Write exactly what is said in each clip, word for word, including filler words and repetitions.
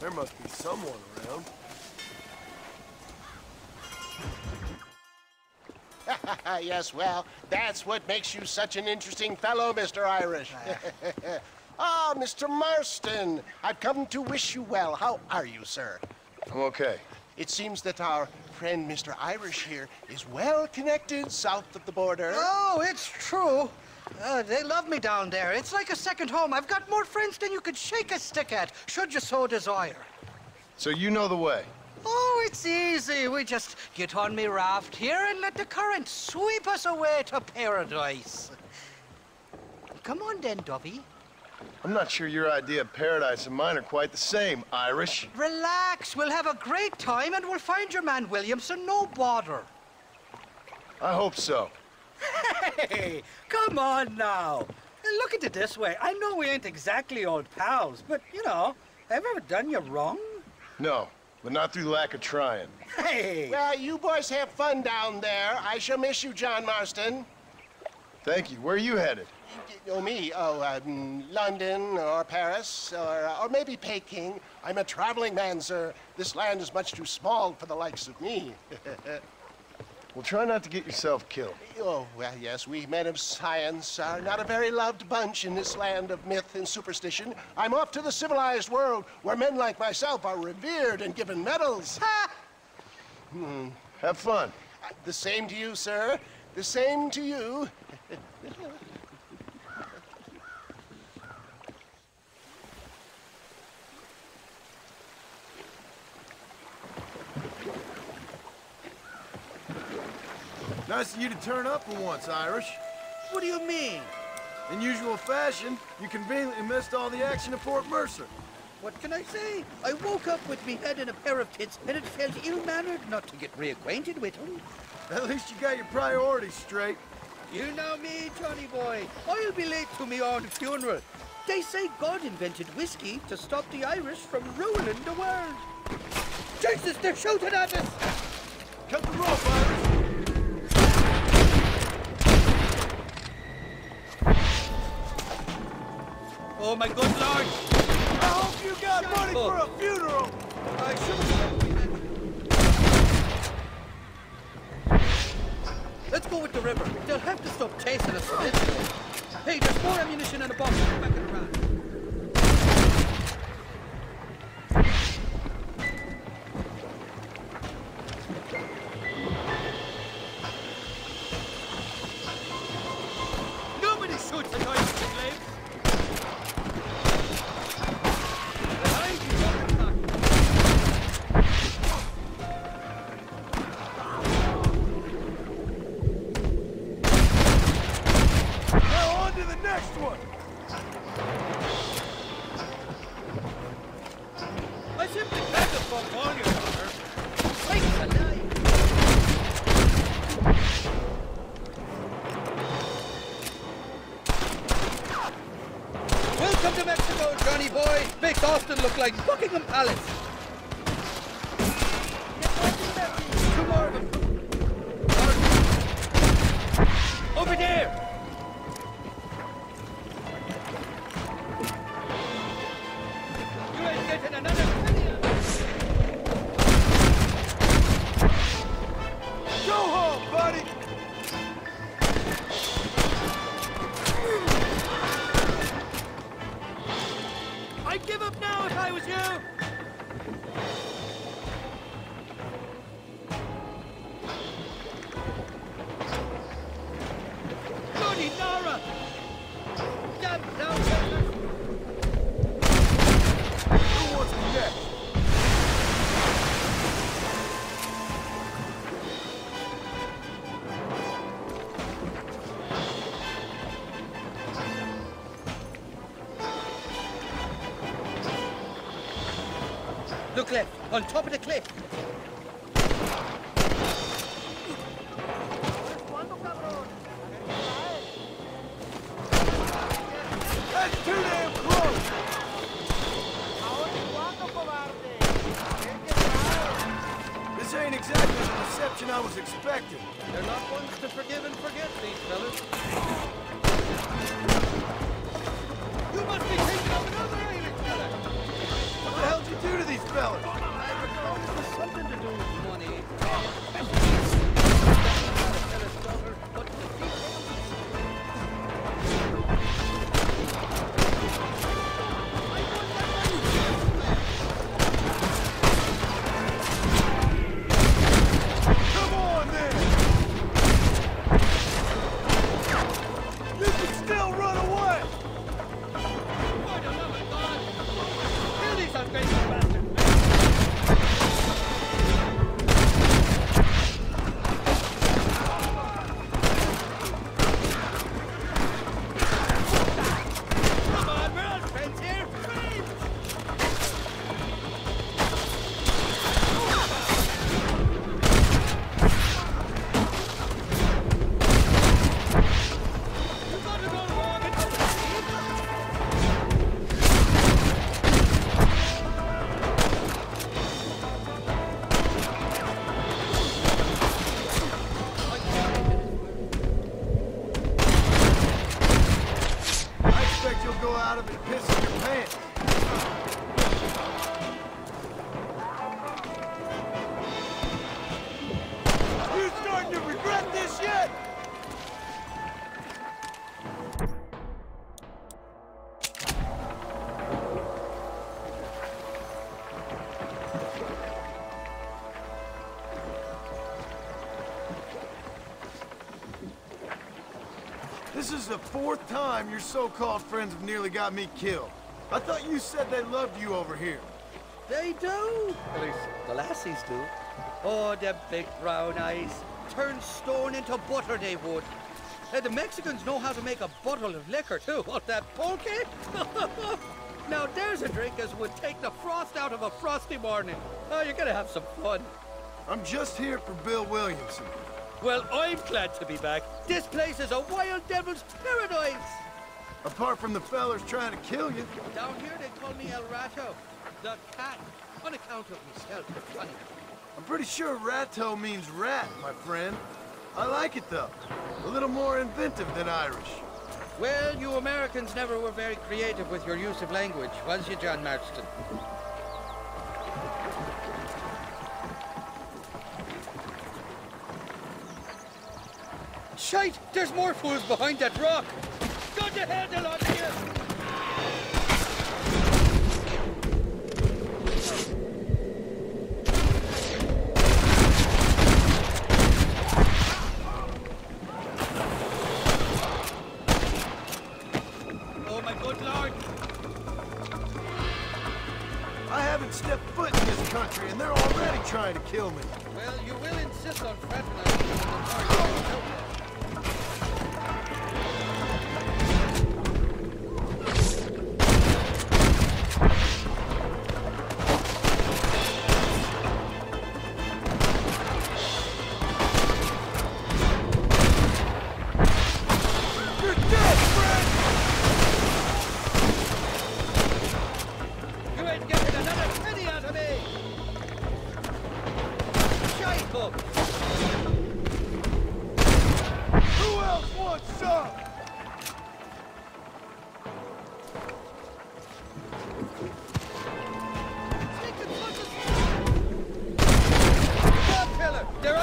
There must be someone around. Yes, well, that's what makes you such an interesting fellow, Mister Irish. Ah, oh, Mister Marston, I've come to wish you well. How are you, sir? I'm okay. It seems that our friend Mister Irish here is well connected south of the border. Oh, it's true. Uh, they love me down there. It's like a second home. I've got more friends than you could shake a stick at, should you so desire. So you know the way? Oh, it's easy. We just get on me raft here and let the current sweep us away to paradise. Come on then, Dovey. I'm not sure your idea of paradise and mine are quite the same, Irish. Relax. We'll have a great time and we'll find your man, Williamson. No bother. I hope so. Hey, come on now. Look at it this way. I know we ain't exactly old pals, but, you know, have I ever done you wrong? No, but not through lack of trying. Hey! Well, you boys have fun down there. I shall miss you, John Marston. Thank you. Where are you headed? Oh, me? Oh, um, London or Paris or, or maybe Peking. I'm a traveling man, sir. This land is much too small for the likes of me. Well, try not to get yourself killed. Oh, well, yes, we men of science are not a very loved bunch in this land of myth and superstition. I'm off to the civilized world where men like myself are revered and given medals. Ha! Hmm. Have fun. Uh, the same to you, sir. The same to you. Nice of you to turn up for once, Irish. What do you mean? In usual fashion, you conveniently missed all the action at Fort Mercer. What can I say? I woke up with me head in a pair of tits, and it felt ill-mannered not to get reacquainted with them. At least you got your priorities straight. You know me, Johnny boy. I'll be late to me own funeral. They say God invented whiskey to stop the Irish from ruining the world. Jesus, they're shooting at us! Cut the rope, Irish! Oh, my good Lord! I hope you got Shut money up. for a funeral! I should... Let's go with the river. They'll have to stop chasing us. Hey, there's more ammunition in the box. Come back and around. Next one! simply had the fuck on you, Honor. Wait a night. Welcome to Mexico, Johnny boy. Makes Austin look like Buckingham Palace. Over there! On top of the cliff. That's too damn close. This ain't exactly the reception I was expecting. They're not ones to forgive and forget, these fellas. You must be taking up another aim at killer. What the hell did you do to these fellas? Something to do with money. Come on, then! You can still run away! For the love of God! Kill these unfaithful bastards! This is the fourth time your so-called friends have nearly got me killed. I thought you said they loved you over here. They do. At least the lassies do. Oh, them big brown eyes. Turn stone into butter they would. Now, the Mexicans know how to make a bottle of liquor, too. What, that pulque? Now, there's a drink as would take the frost out of a frosty morning. Oh, you're gonna have some fun. I'm just here for Bill Williamson. Well, I'm glad to be back. This place is a wild devil's paradise. Apart from the fellas trying to kill you. Down here they call me El Rato, the cat, on account of myself. Funny. I'm pretty sure Rato means rat, my friend. I like it, though. A little more inventive than Irish. Well, you Americans never were very creative with your use of language, was you, John Marston? Shite! There's more fools behind that rock! Go to hell, the lot of you!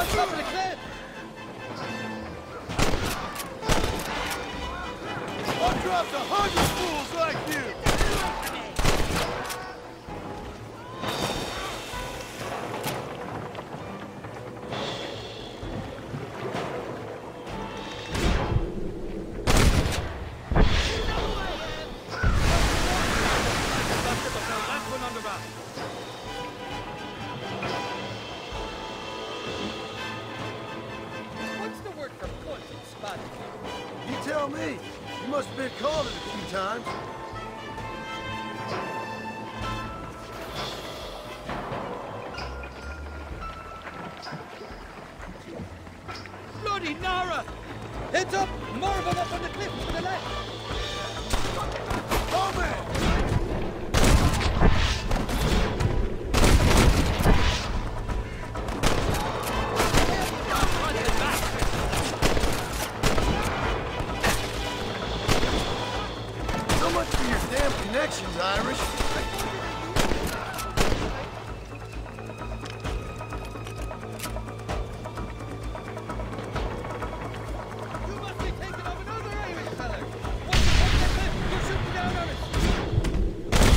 I've dropped a hundred fools like you! What's the word for poison spotted? You tell me! You must have been called it a few times. Bloody Nara! Heads up! More of them up on the cliff to the left! Oh man! Connections, Irish. You must be taking off another Irish color. Once you take the cliff, you'll shoot me down on it. You really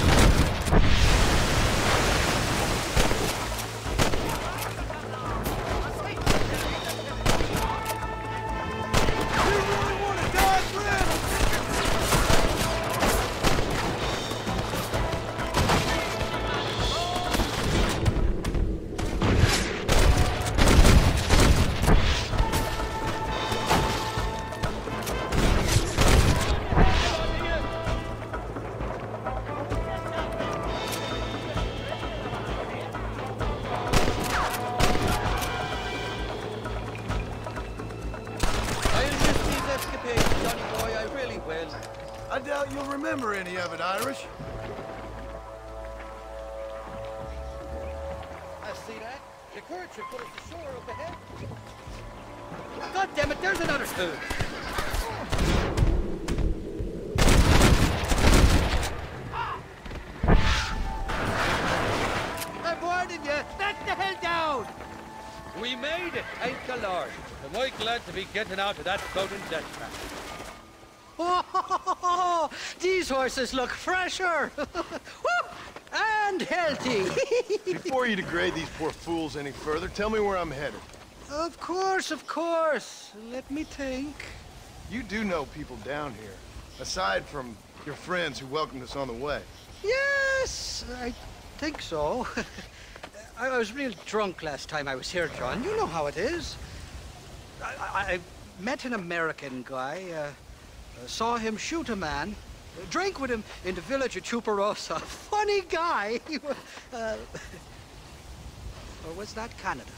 want to die, friend? I doubt you'll remember any of it, Irish. I see that. The current should pull us to shore up ahead. God damn it, there's another spoon. I've warned you, back the hell down! We made it, thank the Lord. Am I glad to be getting out of that boat in death trap. Oh, these horses look fresher and healthy. Before you degrade these poor fools any further, tell me where I'm headed. Of course, of course. Let me think. You do know people down here, aside from your friends who welcomed us on the way. Yes, I think so. I was real drunk last time I was here, John. You know how it is. I, I met an American guy. Uh, Uh, saw him shoot a man, uh, drank with him in the village of Chuparosa. Funny guy. uh, or was that Canada?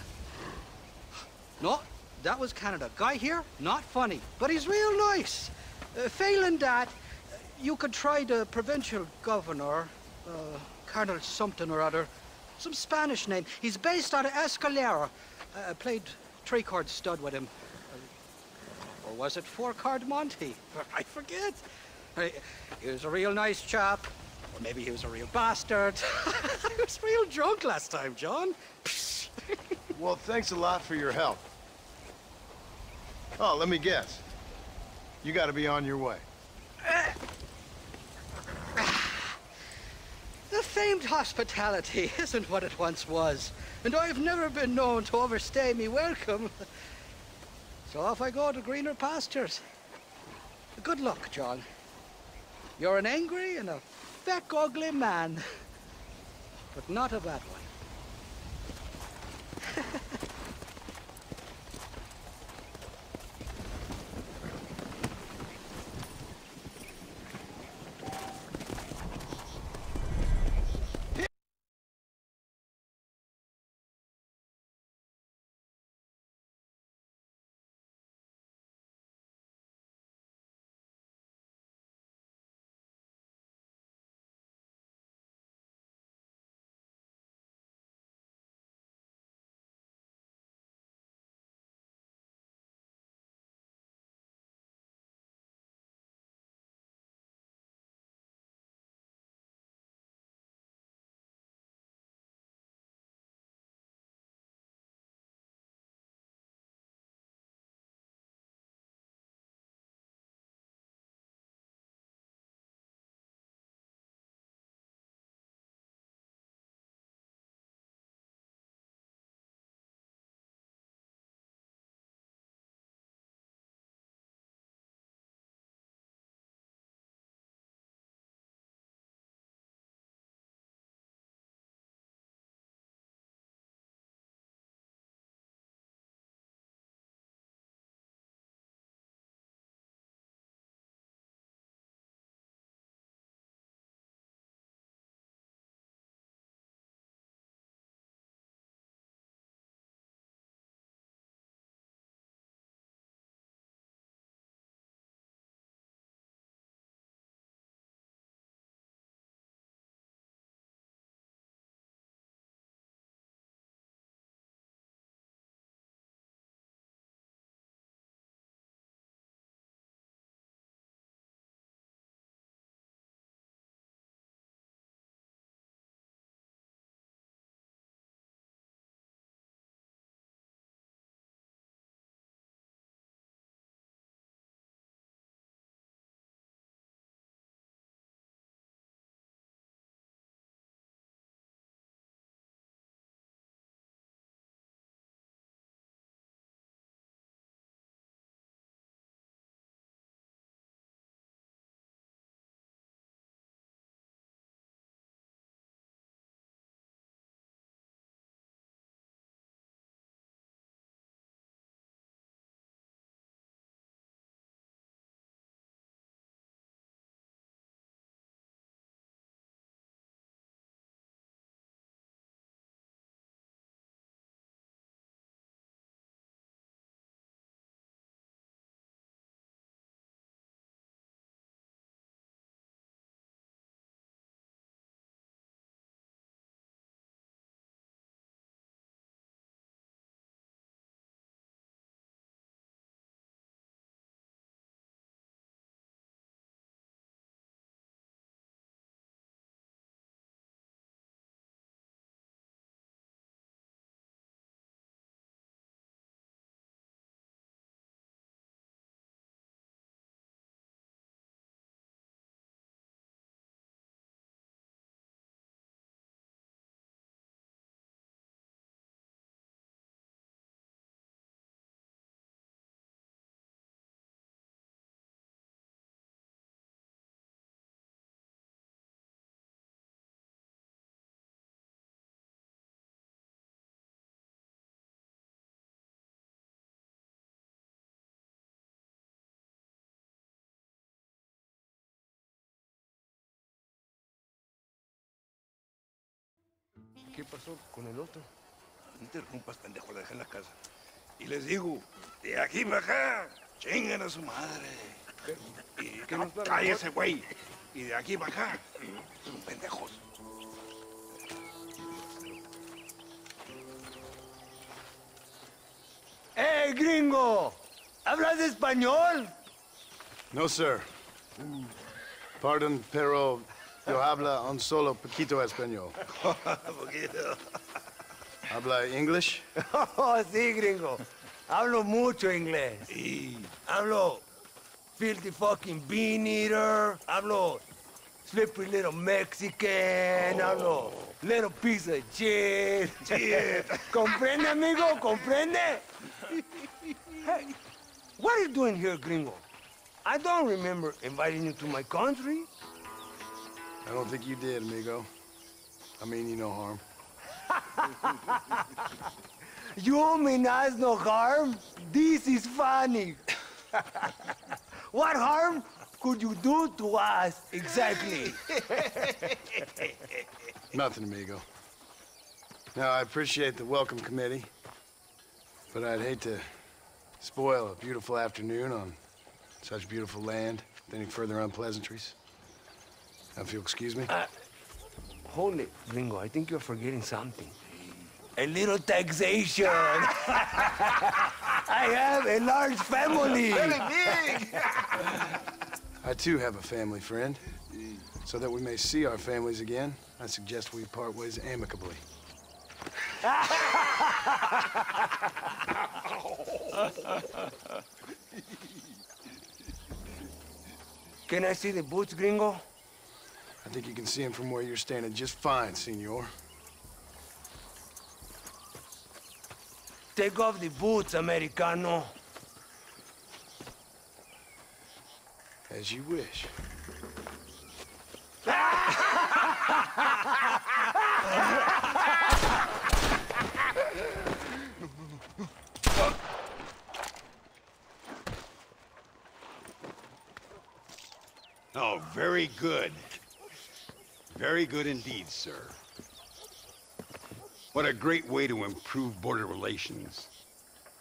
No, that was Canada. Guy here, not funny, but he's real nice. Uh, failing that, uh, you could try the provincial governor, uh, Colonel something or other, some Spanish name. He's based out of Escalera. Uh, I played three-card stud with him. Or was it four-card Monty? I forget. He was a real nice chap. Or maybe he was a real bastard. I was real drunk last time, John. Well, thanks a lot for your help. Oh, let me guess. You gotta be on your way. Uh, the famed hospitality isn't what it once was. And I've never been known to overstay me welcome. So off I go to greener pastures. Good luck, John. You're an angry and a feck ugly man, but not a bad one. ¿Qué pasó con el otro? No interrumpas, pendejo, la dejé en la casa. Y les digo, de aquí para acá, chingan a su madre. ¿Qué? Y ¿qué nos cállese, güey. Y de aquí para acá, son pendejos. ¡Hey, gringo! ¿Hablas español? No, sir. Pardon, pero yo habla un solo poquito español. Poquito. ¿Habla English? Oh, sí, gringo. Hablo mucho inglés. Sí. Hablo filthy fucking bean eater. Hablo slippery little Mexican. Oh. Hablo little piece of shit. Shit. ¿Comprende, amigo? ¿Comprende? Hey, what are you doing here, gringo? I don't remember inviting you to my country. I don't think you did, amigo. I mean you no harm. You mean us no harm? This is funny. What harm could you do to us exactly? Nothing, amigo. Now, I appreciate the welcome committee, but I'd hate to spoil a beautiful afternoon on such beautiful land with any further unpleasantries. Now, if you'll excuse me. Uh, Holy gringo, I think you're forgetting something. A little taxation. I have a large family. Very big. I too have a family, friend. So that we may see our families again, I suggest we part ways amicably. Can I see the boots, gringo? I think you can see him from where you're standing just fine, senor. Take off the boots, Americano. As you wish. Oh, very good. Very good indeed, sir. What a great way to improve border relations.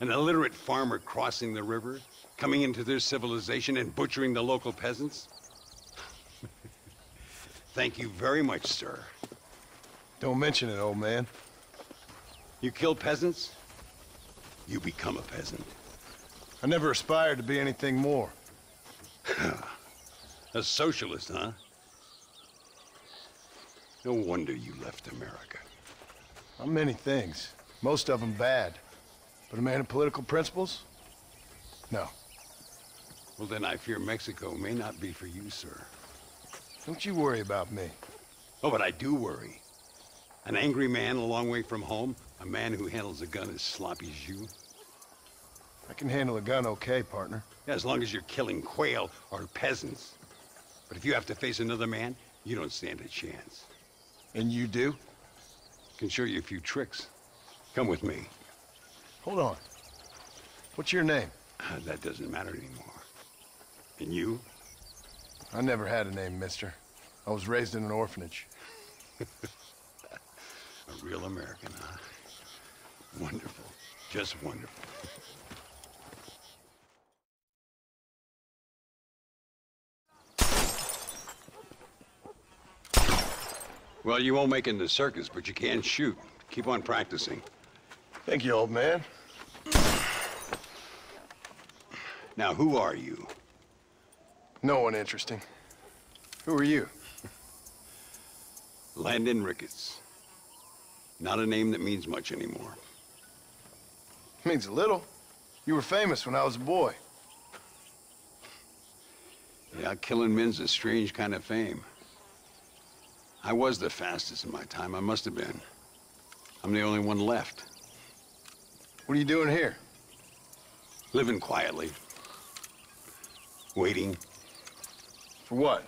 An illiterate farmer crossing the river, coming into their civilization and butchering the local peasants. Thank you very much, sir. Don't mention it, old man. You kill peasants, you become a peasant. I never aspired to be anything more. A socialist, huh? No wonder you left America. I'm many things, most of them bad. But a man of political principles? No. Well, then I fear Mexico may not be for you, sir. Don't you worry about me. Oh, but I do worry. An angry man a long way from home, a man who handles a gun as sloppy as you. I can handle a gun okay, partner. Yeah, as long as you're killing quail or peasants. But if you have to face another man, you don't stand a chance. And you do? Can show you a few tricks. Come with me. Hold on. What's your name? Uh, that doesn't matter anymore. And you? I never had a name, mister. I was raised in an orphanage. A real American, huh? Wonderful. Just wonderful. Well, you won't make it in the circus, but you can shoot. Keep on practicing. Thank you, old man. Now, who are you? No one interesting. Who are you? Landon Ricketts. Not a name that means much anymore. It means a little. You were famous when I was a boy. Yeah, killing men's a strange kind of fame. I was the fastest in my time. I must have been. I'm the only one left. What are you doing here? Living quietly. Waiting. For what?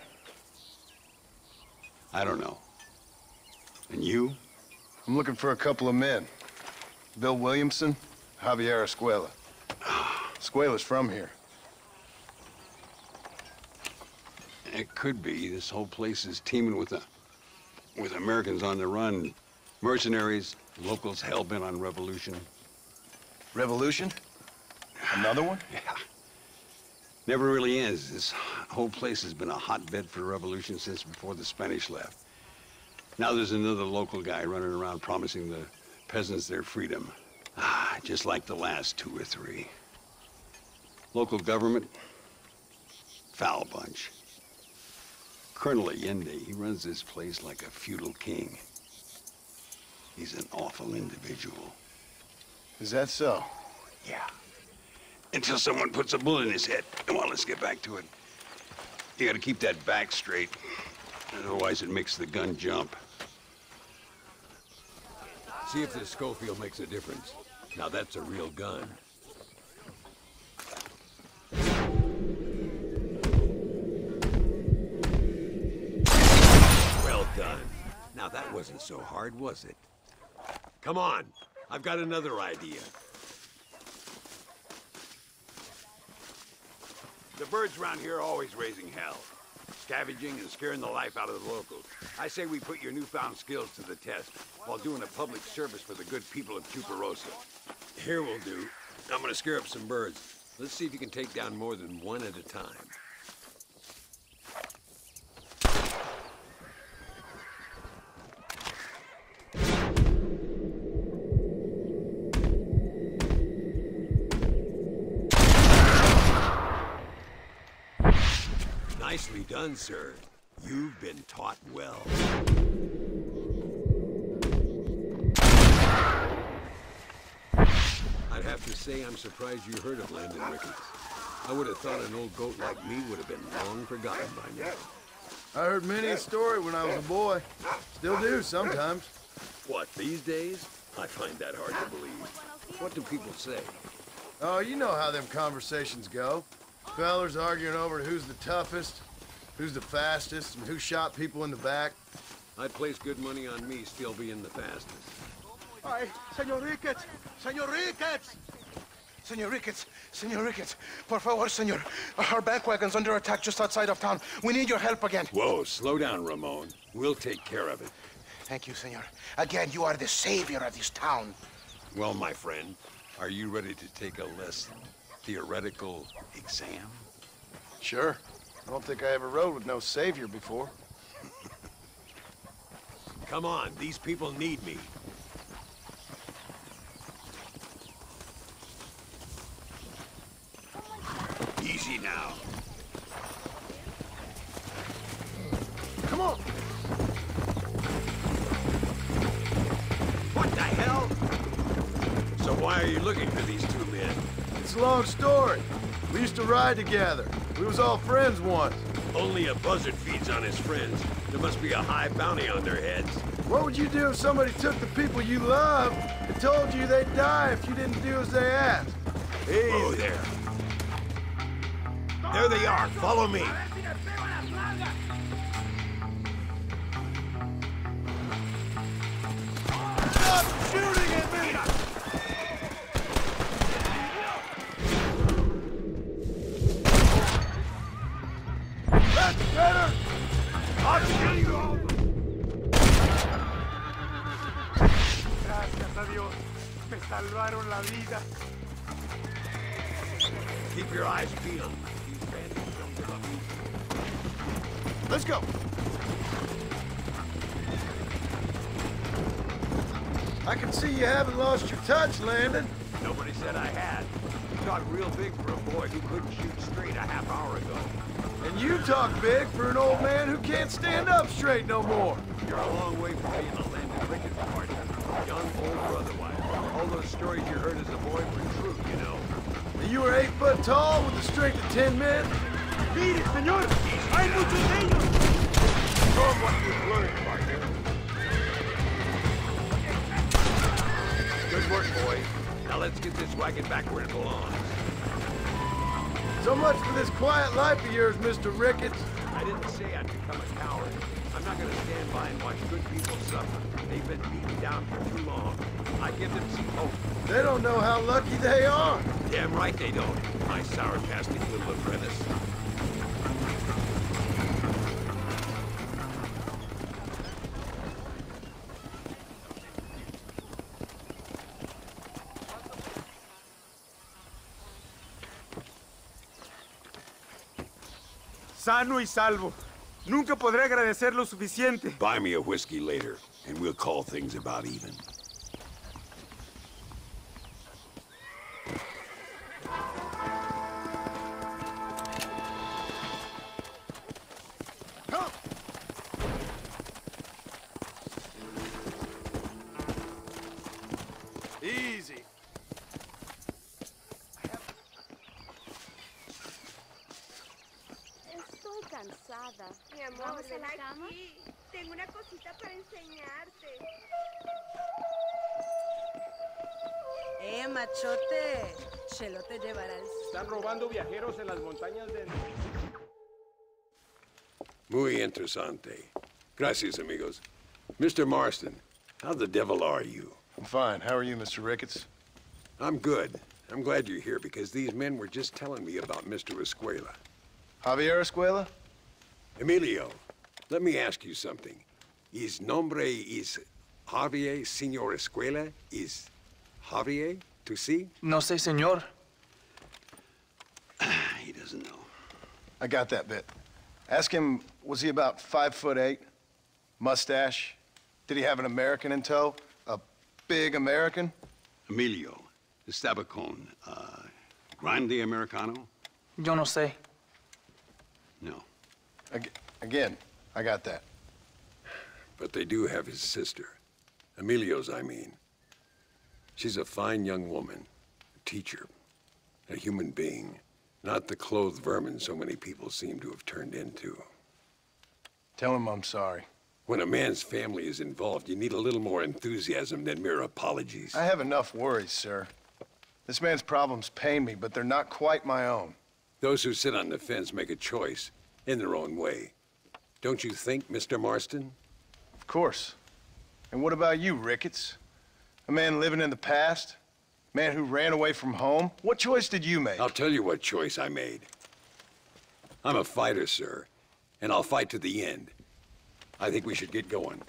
I don't know. And you? I'm looking for a couple of men. Bill Williamson, Javier Escuella. Escuella's from here. It could be. This whole place is teeming with a... with Americans on the run, Mercenaries, locals hell-bent on revolution. Revolution? Another one? Yeah. Never really ends. This whole place has been a hotbed for revolution since before the Spanish left. Now there's another local guy running around promising the peasants their freedom. Ah, just like the last two or three. Local government, foul bunch. Colonel Allende, he runs this place like a feudal king. He's an awful individual. Is that so? Yeah. Until someone puts a bullet in his head. Come on, let's get back to it. You gotta keep that back straight. Otherwise, it makes the gun jump. See if this Schofield makes a difference. Now that's a real gun. Well done. Now that wasn't so hard, was it? Come on, I've got another idea. The birds around here are always raising hell. Scavenging and scaring the life out of the locals. I say we put your newfound skills to the test while doing a public service for the good people of Chuparosa. Here will do. I'm gonna scare up some birds. Let's see if you can take down more than one at a time. Nicely done, sir. You've been taught well. I'd have to say I'm surprised you heard of Landon Ricketts. I would have thought an old goat like me would have been long forgotten by now. I heard many a story when I was a boy. Still do sometimes. What, these days? I find that hard to believe. What do people say? Oh, you know how them conversations go. Fellas arguing over who's the toughest, who's the fastest, and who shot people in the back. I'd place good money on me still being the fastest. Ay, Senor Ricketts! Senor Ricketts! Senor Ricketts! Senor Ricketts! Por favor, senor. Our back wagon's under attack just outside of town. We need your help again. Whoa, slow down, Ramon. We'll take care of it. Thank you, senor. Again, you are the savior of this town. Well, my friend, are you ready to take a lesson? Theoretical exam? Sure. I don't think I ever rode with no savior before. Come on, these people need me. Easy now. Come on! What the hell? So why are you looking for these two men? It's a long story. We used to ride together. We was all friends once. Only a buzzard feeds on his friends. There must be a high bounty on their heads. What would you do if somebody took the people you love and told you they'd die if you didn't do as they asked? Easy. Oh, there. There they are. Follow me. Stop shooting at me! Better! I'll kill you all! Gracias a Dios, me salvaron la vida. Keep your eyes peeled. These bandits don't give up easy. Let's go! I can see you haven't lost your touch, Landon. Nobody said I had. You talked real big for a boy who couldn't shoot straight a half hour ago. And you talk big for an old man who can't stand up straight no more. You're a long way from being a Landon Ricketts partner, young, old, or otherwise. All those stories you heard as a boy were true, you know. And you were eight foot tall with the strength of ten men? Beat it, senor! Hay muchos ellos! Show them what you've learned, partner. Good work, boys. Now let's get this wagon back where it belongs. So much for this quiet life of yours, Mister Ricketts. I didn't say I'd become a coward. I'm not gonna stand by and watch good people suffer. They've been beaten down for too long. I give them some hope. They don't know how lucky they are. Damn right they don't, my sour-casting little apprentice. sano y salvo. Nunca podré agradecer lo suficiente. Buy me a whiskey later, and we'll call things about even. Muy interesante. Gracias, amigos. Mister Marston, how the devil are you? I'm fine. How are you, Mister Ricketts? I'm good. I'm glad you're here because these men were just telling me about Mister Escuella. Javier Escuella? Emilio, let me ask you something. His nombre is Javier, Señor Escuella? Is Javier to see? No sé, señor. He doesn't know. I got that bit. Ask him, was he about five foot eight? Mustache? Did he have an American in tow? A big American? Emilio, Estabacon, uh, grande americano? Yo no sé. No. Ag again, I got that. But they do have his sister. Emilio's, I mean. She's a fine young woman, a teacher, a human being. Not the clothed vermin so many people seem to have turned into. Tell him I'm sorry. When a man's family is involved, you need a little more enthusiasm than mere apologies. I have enough worries, sir. This man's problems pain me, but they're not quite my own. Those who sit on the fence make a choice in their own way. Don't you think, Mister Marston? Of course. And what about you, Ricketts? A man living in the past? Man who ran away from home? What choice did you make? I'll tell you what choice I made. I'm a fighter, sir, and I'll fight to the end. I think we should get going.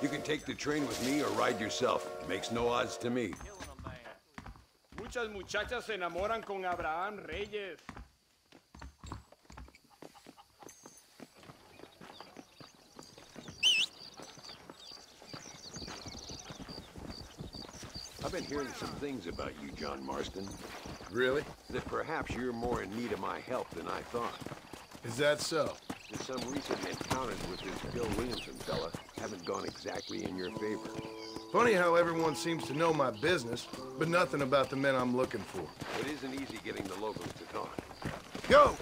You can take the train with me or ride yourself. It makes no odds to me. Muchas muchachas se enamoran con Abraham Reyes. I've been hearing some things about you, John Marston. Really? That perhaps you're more in need of my help than I thought. Is that so? That some recent encounters with this Bill Williamson fella haven't gone exactly in your favor. Funny how everyone seems to know my business, but nothing about the men I'm looking for. It isn't easy getting the locals to talk. Go!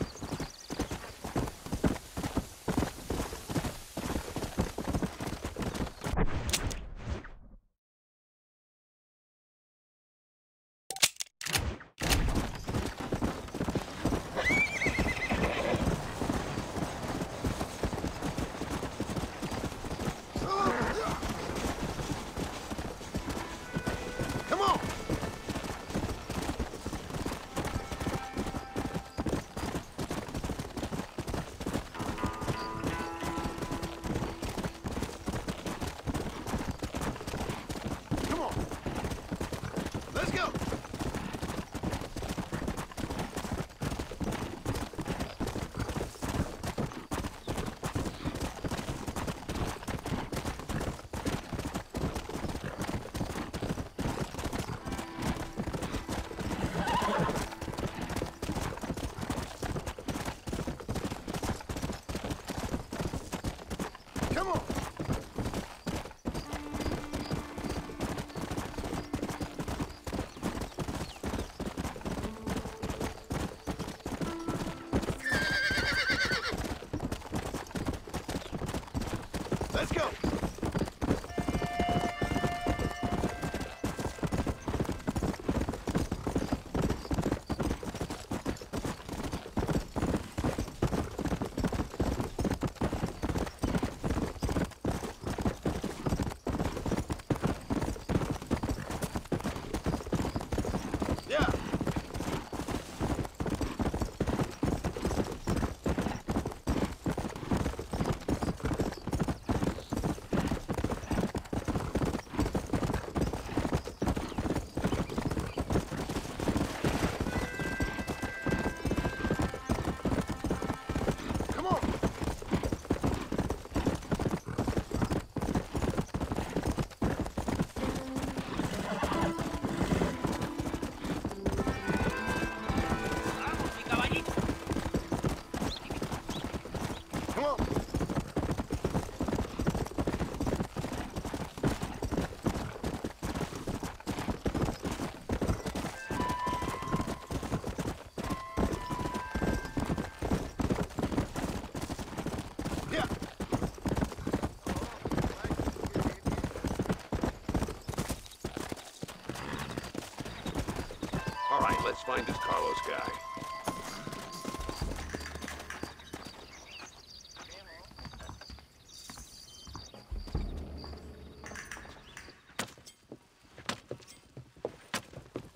find this Carlos guy.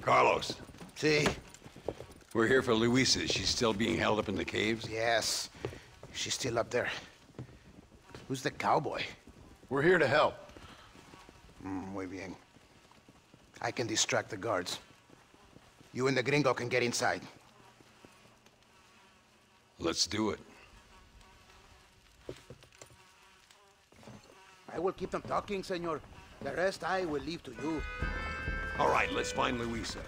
Carlos. See? We're here for Luisa. She's still being held up in the caves? Yes. She's still up there. Who's the cowboy? We're here to help. Mm, muy bien. I can distract the guards. You and the gringo can get inside. Let's do it. I will keep them talking, senor. The rest I will leave to you. All right, let's find Luisa.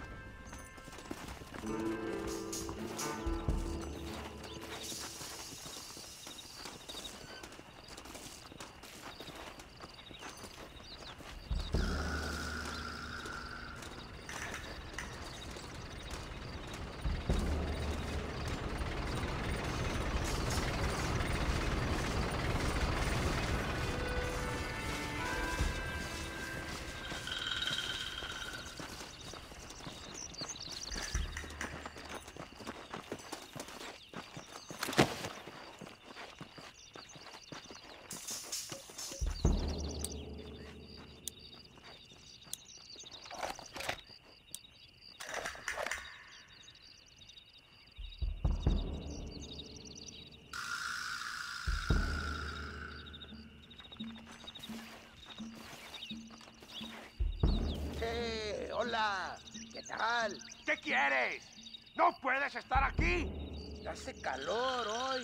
Hola, ¿qué tal? ¿Qué quieres? ¿No puedes estar aquí? Hace calor hoy,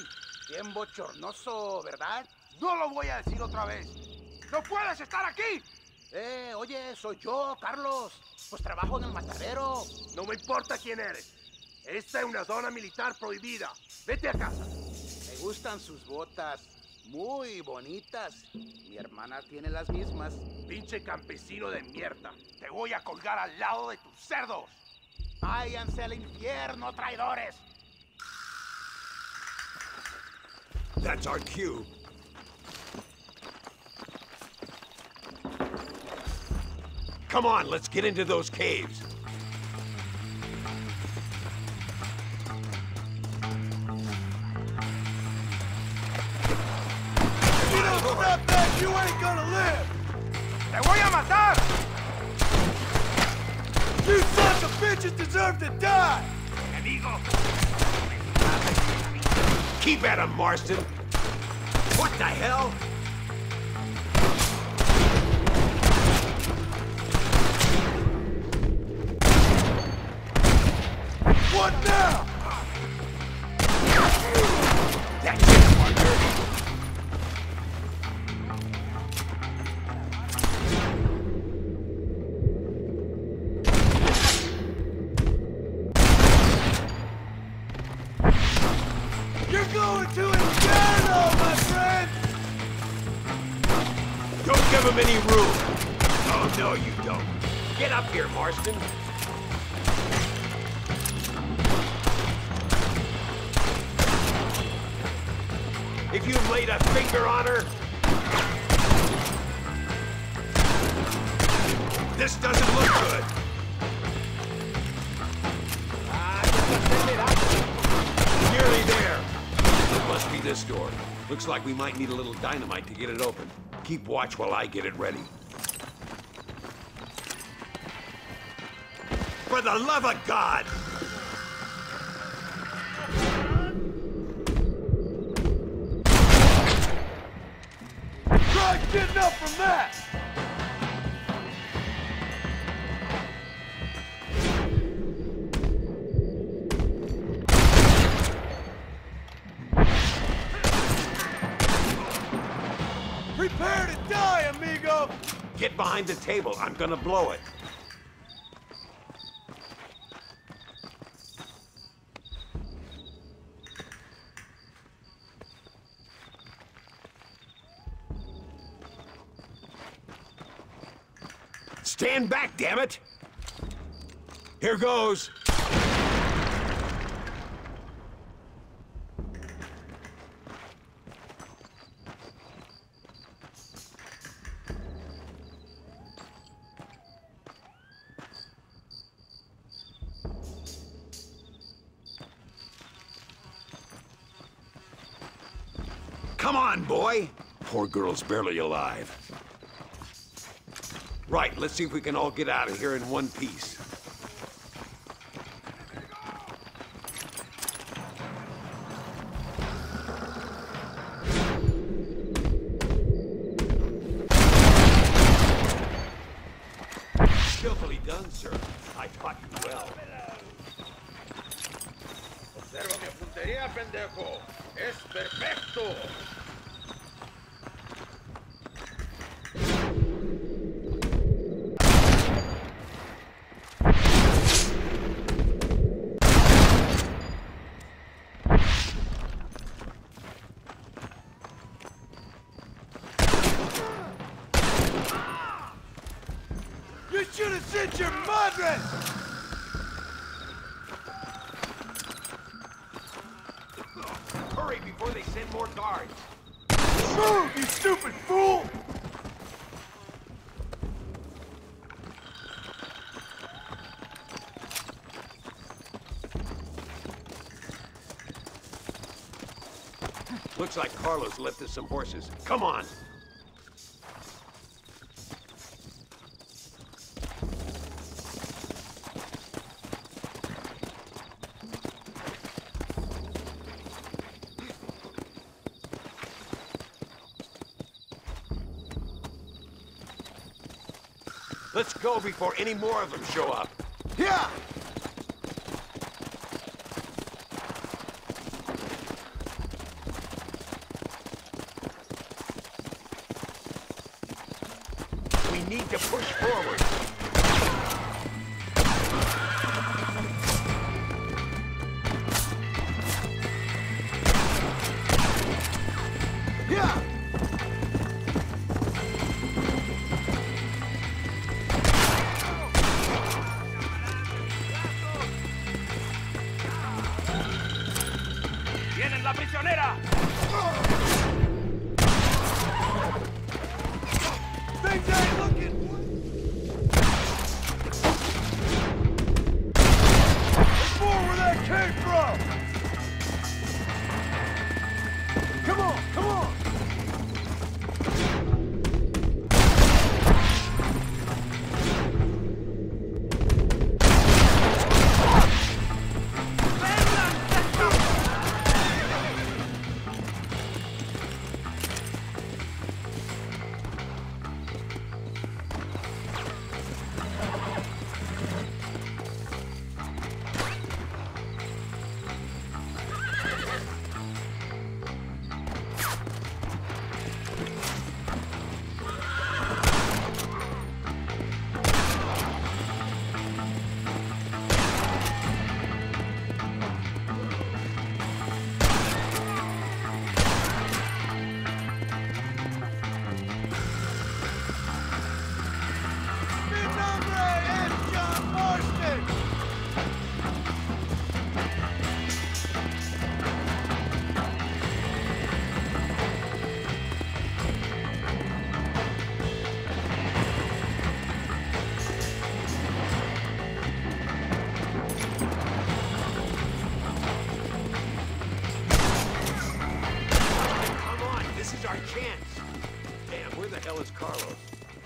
bien bochornoso, ¿verdad? No lo voy a decir otra vez. ¡No puedes estar aquí! Eh, oye, soy yo, Carlos. Pues trabajo en el matadero. No me importa quién eres. Esta es una zona militar prohibida. Vete a casa. Me gustan sus botas. Muy bonitas. Mi hermana tiene las mismas. Pinche campesino de mierda. Te voy a colgar al lado de tus cerdos. Váyanse al infierno, traidores. That's our cue. Come on, let's get into those caves. You ain't gonna live! ¡Te voy a matar! You sons of bitches deserve to die! Amigo! Keep at him, Marston! What the hell? What now? That's it, Parker! Any room. Oh, no, you don't. Get up here, Marston. If you laid a finger on her... This doesn't look good. Ah, nearly there. It must be this door. Looks like we might need a little dynamite to get it open. Keep watch while I get it ready. For the love of God! Try getting up from that! Get behind the table. I'm gonna blow it. Stand back, damn it! Here goes. Come on, boy. Poor girl's barely alive. Right, let's see if we can all get out of here in one piece. Skillfully done, sir. I fought you well. Observa mi puntería, pendejo. Es perfecto. Your mother! Hurry before they send more guards. Move, you stupid fool! Looks like Carlos left us some horses. Come on! Let's go before any more of them show up. Yeah! We need to push forward. Yeah!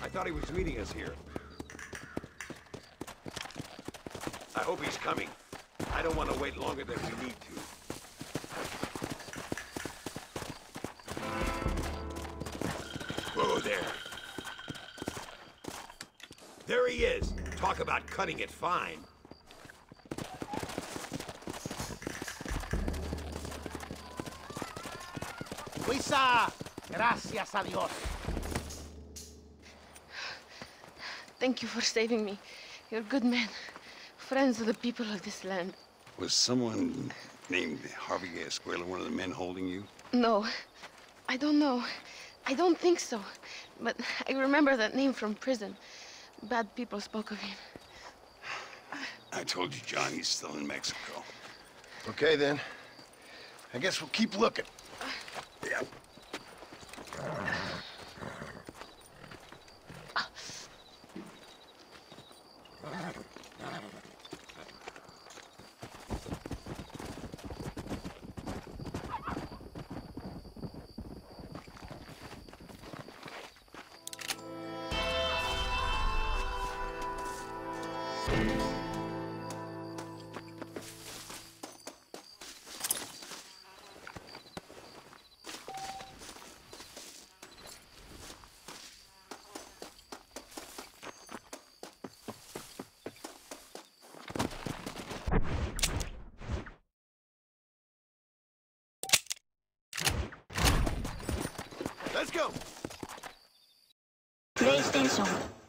I thought he was meeting us here. I hope he's coming. I don't want to wait longer than we need to. Whoa there. There he is. Talk about cutting it fine. Luisa, gracias a Dios. Thank you for saving me. You're a good man. Friends of the people of this land. Was someone named Javier Escuella one of the men holding you? No. I don't know. I don't think so. But I remember that name from prison. Bad people spoke of him. I told you, John, he's still in Mexico. Okay, then. I guess we'll keep looking. Yeah. Let's go! PlayStation.